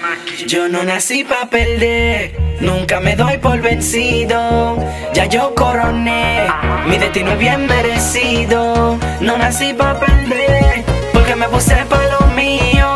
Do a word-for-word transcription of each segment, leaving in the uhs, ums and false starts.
Naki. Yo no nací pa' perder, nunca me doy por vencido. Ya yo coroné, mi destino es bien merecido. No nací pa' perder, porque me puse pa' lo mío.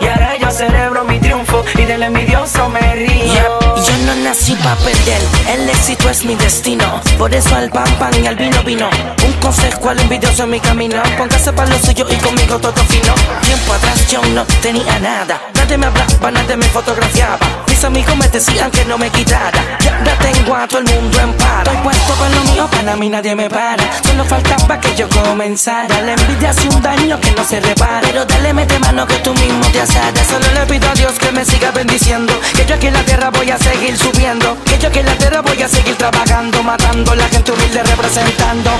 Y ahora yo celebro mi triunfo y del envidioso me río. Yo no nací pa' perder, el éxito es mi destino. Por eso al pan pan y al vino vino. Un consejo al envidioso en mi camino: póngase pa' lo suyo y conmigo todo fino. Tiempo atrás yo no tenía nada, nadie me hablaba, nadie me fotografiaba. Mis amigos me decían que no me quitara. Ya la tengo a todo el mundo en paro. Estoy puesto pa' lo mío, para mí nadie me para. Solo faltaba que yo comenzara. La envidia hace un daño que no se repara, pero dale, mete mano que tú mismo te asaras. Solo le pido a Dios que me siga bendiciendo, que yo aquí en la tierra voy a seguir subiendo, que yo que la tierra voy a seguir trabajando, matando a la gente humilde representando.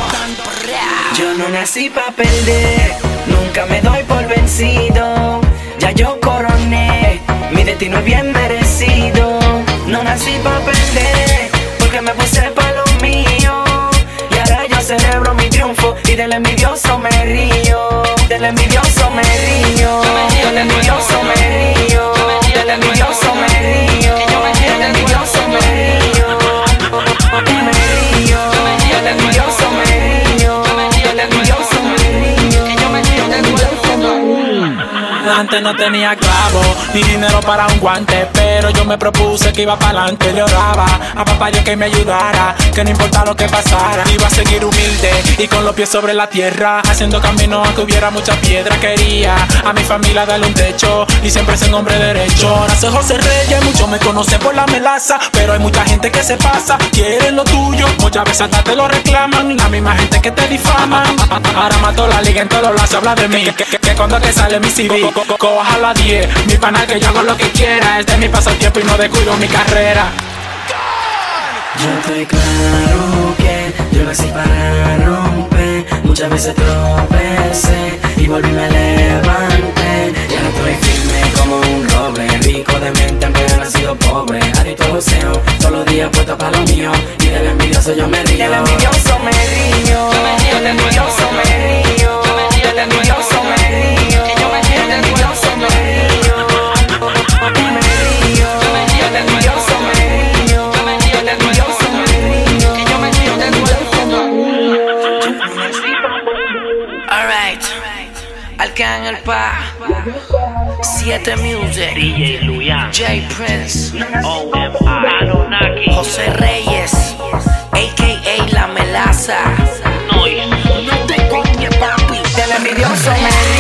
Yo no nací pa' perder, nunca me doy por vencido. Ya yo coroné, mi destino es bien merecido. No nací pa' perder, porque me puse pa' lo mío. Y ahora yo celebro mi triunfo y del envidioso me río. Del envidioso me río, del envidioso me río, del envidioso me río. Antes no tenía clavo ni dinero para un guante, pero yo me propuse que iba pa'lante. Le oraba a papá Dios que me ayudara, que no importa lo que pasara, iba a seguir humilde y con los pies sobre la tierra, haciendo camino a que hubiera mucha piedra. Quería a mi familia darle un techo y siempre ser un hombre derecho. Ahora soy José Reyes, muchos me conocen por la melaza, pero hay mucha gente que se pasa, quieren lo tuyo, muchas veces hasta te lo reclaman, la misma gente que te difaman. Ahora mato la liga en todos lados, habla de mí, que, que, que cuando te sale mi C D. Coja la diez, mi pana que yo hago lo que quiera. Este es mi pasatiempo y no descuido mi carrera. Yo estoy claro que yo nací para romper. Muchas veces tropecé y volví me levanté. Ya no estoy firme como un roble, rico de mente aunque he nacido pobre. Adicto al boxeo, todos los días puesto para lo mío, y del envidioso yo me río. Del envidioso me río, del envidioso me río, del envidioso me río. Gang el pa, siete Music, D J Luan, Jay The Prince, O M I Manu Naki, José Reyes, A K A La Melaza. No, no te coñes, papi, del envidioso me